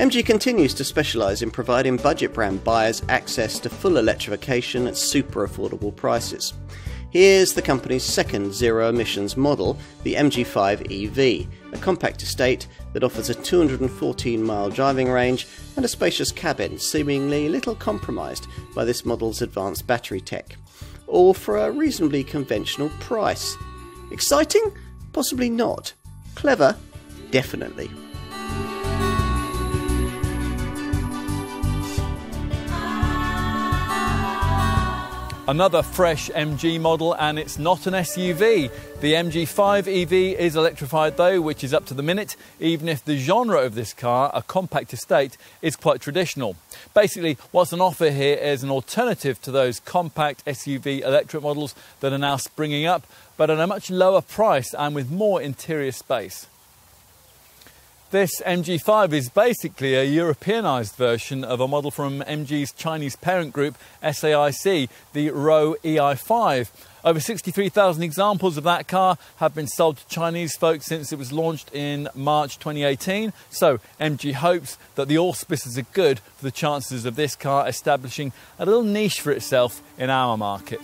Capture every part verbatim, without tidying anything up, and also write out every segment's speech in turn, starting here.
M G continues to specialise in providing budget brand buyers access to full electrification at super affordable prices. Here's the company's second zero emissions model, the M G five E V, a compact estate that offers a two hundred fourteen mile driving range and a spacious cabin, seemingly little compromised by this model's advanced battery tech. All for a reasonably conventional price. Exciting? Possibly not. Clever? Definitely. Another fresh M G model, and it's not an S U V. The M G five E V is electrified though, which is up to the minute, even if the genre of this car, a compact estate, is quite traditional. Basically, what's on offer here is an alternative to those compact S U V electric models that are now springing up, but at a much lower price and with more interior space. This M G five is basically a Europeanised version of a model from M G's Chinese parent group, S A I C, the Roewe E I five. Over sixty-three thousand examples of that car have been sold to Chinese folks since it was launched in March twenty eighteen, so M G hopes that the auspices are good for the chances of this car establishing a little niche for itself in our market.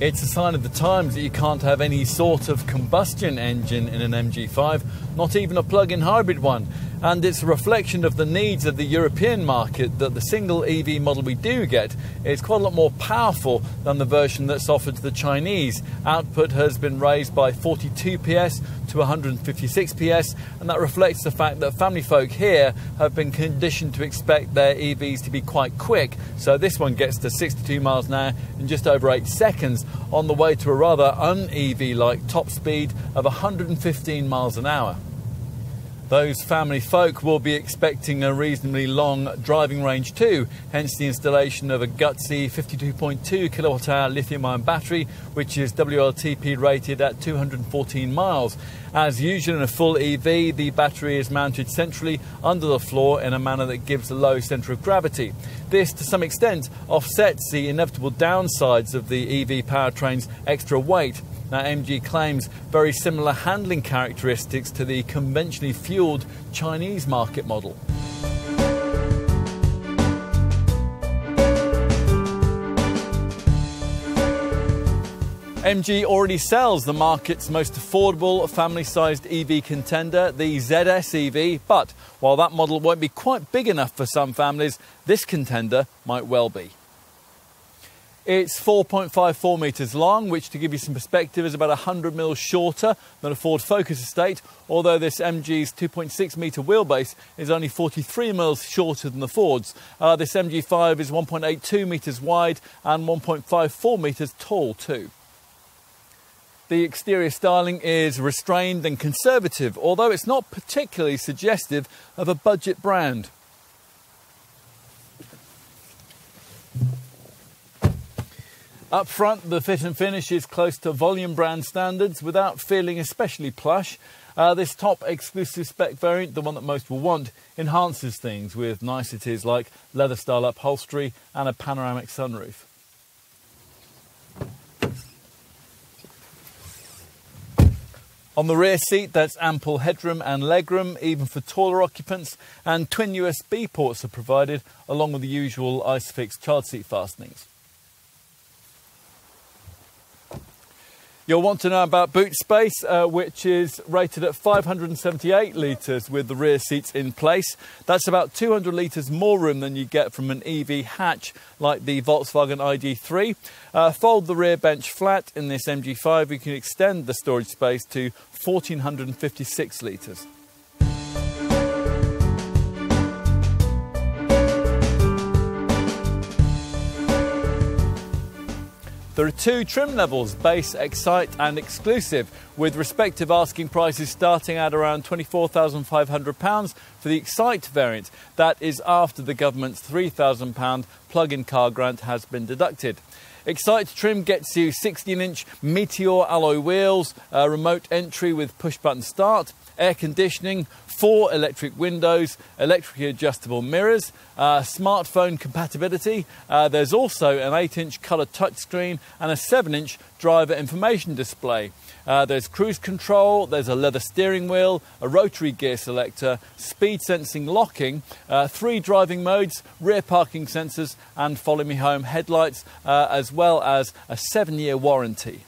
It's a sign of the times that you can't have any sort of combustion engine in an M G five, not even a plug-in hybrid one. And it's a reflection of the needs of the European market that the single E V model we do get is quite a lot more powerful than the version that's offered to the Chinese. Output has been raised by forty-two P S to one hundred fifty-six P S, and that reflects the fact that family folk here have been conditioned to expect their E Vs to be quite quick, so this one gets to sixty-two miles an hour in just over eight seconds, on the way to a rather un-E V-like top speed of one hundred fifteen miles an hour. Those family folk will be expecting a reasonably long driving range too, hence the installation of a gutsy fifty-two point two kilowatt hour lithium-ion battery, which is W L T P rated at two hundred fourteen miles. As usual in a full E V, the battery is mounted centrally under the floor in a manner that gives a low centre of gravity. This, to some extent, offsets the inevitable downsides of the E V powertrain's extra weight. Now, M G claims very similar handling characteristics to the conventionally fuelled Chinese market model. M G already sells the market's most affordable family-sized E V contender, the Z S E V, but while that model won't be quite big enough for some families, this contender might well be. It's four point five four metres long, which, to give you some perspective, is about one hundred mil shorter than a Ford Focus estate, although this M G's two point six metre wheelbase is only forty-three mils shorter than the Ford's. Uh, this M G five is one point eight two metres wide and one point five four metres tall too. The exterior styling is restrained and conservative, although it's not particularly suggestive of a budget brand. Up front, the fit and finish is close to volume brand standards without feeling especially plush. Uh, this top exclusive spec variant, the one that most will want, enhances things with niceties like leather style upholstery and a panoramic sunroof. On the rear seat, there's ample headroom and legroom, even for taller occupants, and twin U S B ports are provided, along with the usual Isofix child seat fastenings. You'll want to know about boot space, uh, which is rated at five hundred seventy-eight litres with the rear seats in place. That's about two hundred litres more room than you get from an E V hatch like the Volkswagen I D three. Uh, fold the rear bench flat in this M G five, you can extend the storage space to one thousand four hundred fifty-six litres. There are two trim levels, Base, Excite and Exclusive, with respective asking prices starting at around twenty-four thousand five hundred pounds for the Excite variant. That is after the government's three thousand pound plug-in car grant has been deducted. Excite trim gets you sixteen inch Meteor alloy wheels, a remote entry with push-button start. air conditioning, four electric windows, electrically adjustable mirrors, uh, smartphone compatibility. Uh, there's also an eight inch colour touchscreen and a seven inch driver information display. Uh, there's cruise control, there's a leather steering wheel, a rotary gear selector, speed sensing locking, uh, three driving modes, rear parking sensors and follow me home headlights, uh, as well as a seven year warranty.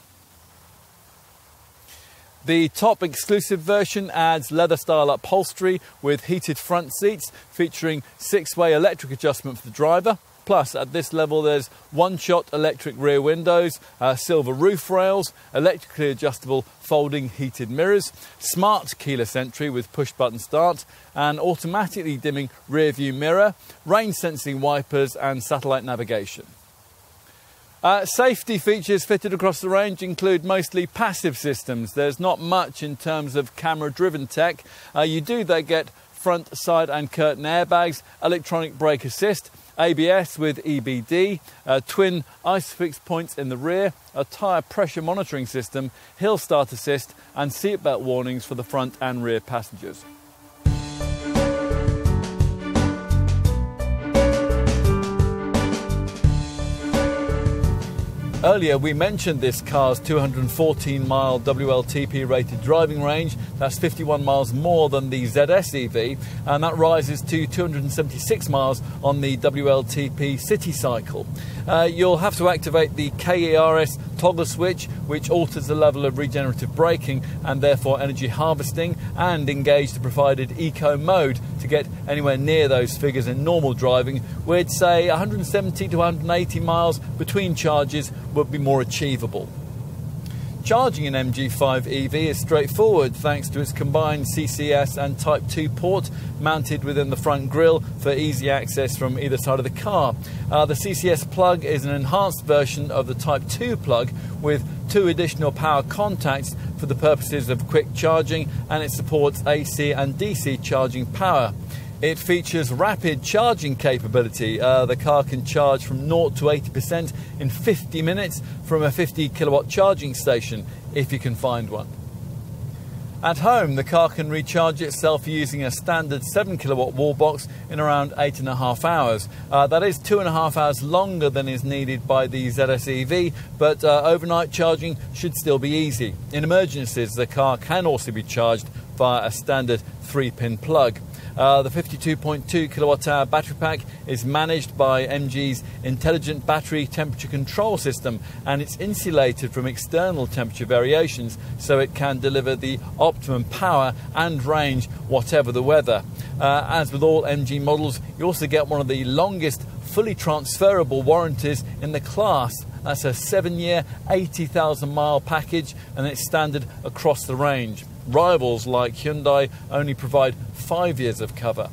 The top exclusive version adds leather-style upholstery with heated front seats featuring six way electric adjustment for the driver. Plus, at this level, there's one-shot electric rear windows, uh, silver roof rails, electrically adjustable folding heated mirrors, smart keyless entry with push-button start, an automatically dimming rear-view mirror, rain-sensing wipers and satellite navigation. Uh, safety features fitted across the range include mostly passive systems. There's not much in terms of camera-driven tech. Uh, you do, though, get front, side and curtain airbags, electronic brake assist, A B S with E B D, uh, twin Isofix points in the rear, a tyre pressure monitoring system, hill start assist and seatbelt warnings for the front and rear passengers. Earlier we mentioned this car's two hundred fourteen mile W L T P rated driving range. That's fifty-one miles more than the Z S E V, and that rises to two hundred seventy-six miles on the W L T P city cycle. Uh, you'll have to activate the KERS toggle switch, which alters the level of regenerative braking and therefore energy harvesting, and engage the provided eco mode to get anywhere near those figures in normal driving. We'd say one hundred seventy to one hundred eighty miles between charges would be more achievable. Charging an M G five E V is straightforward thanks to its combined C C S and Type two port mounted within the front grille for easy access from either side of the car. Uh, the C C S plug is an enhanced version of the Type two plug with two additional power contacts for the purposes of quick charging, and it supports A C and D C charging power. It features rapid charging capability. Uh, the car can charge from zero to eighty percent in fifty minutes from a fifty kilowatt charging station, if you can find one. At home, the car can recharge itself using a standard seven kilowatt wall box in around eight and a half hours. Uh, that is two and a half hours longer than is needed by the Z S E V, but uh, overnight charging should still be easy. In emergencies, the car can also be charged via a standard three pin plug. Uh, the fifty-two point two kilowatt hour battery pack is managed by M G's intelligent battery temperature control system, and it's insulated from external temperature variations, so it can deliver the optimum power and range whatever the weather. Uh, as with all M G models, you also get one of the longest fully transferable warranties in the class. That's a seven year, eighty thousand mile package, and it's standard across the range. Rivals like Hyundai only provide five years of cover.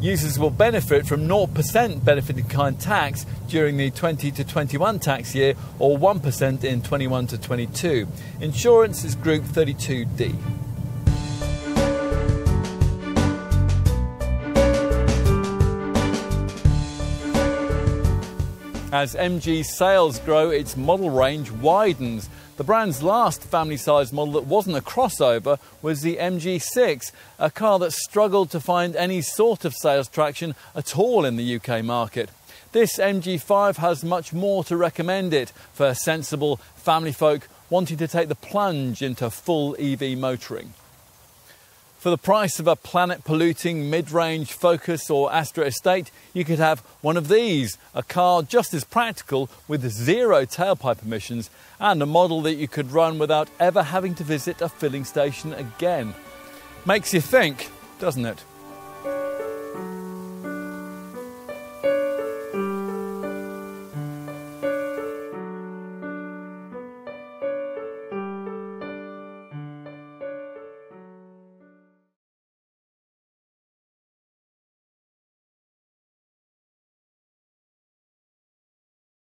Users will benefit from zero percent benefit in kind tax during the twenty to twenty-one tax year, or one percent in twenty-one to twenty-two. Insurance is Group thirty-two D. As M G's sales grow, its model range widens. The brand's last family-sized model that wasn't a crossover was the M G six, a car that struggled to find any sort of sales traction at all in the U K market. This M G five has much more to recommend it for sensible family folk wanting to take the plunge into full E V motoring. For the price of a planet-polluting mid-range Focus or Astra Estate, you could have one of these, a car just as practical with zero tailpipe emissions and a model that you could run without ever having to visit a filling station again. Makes you think, doesn't it?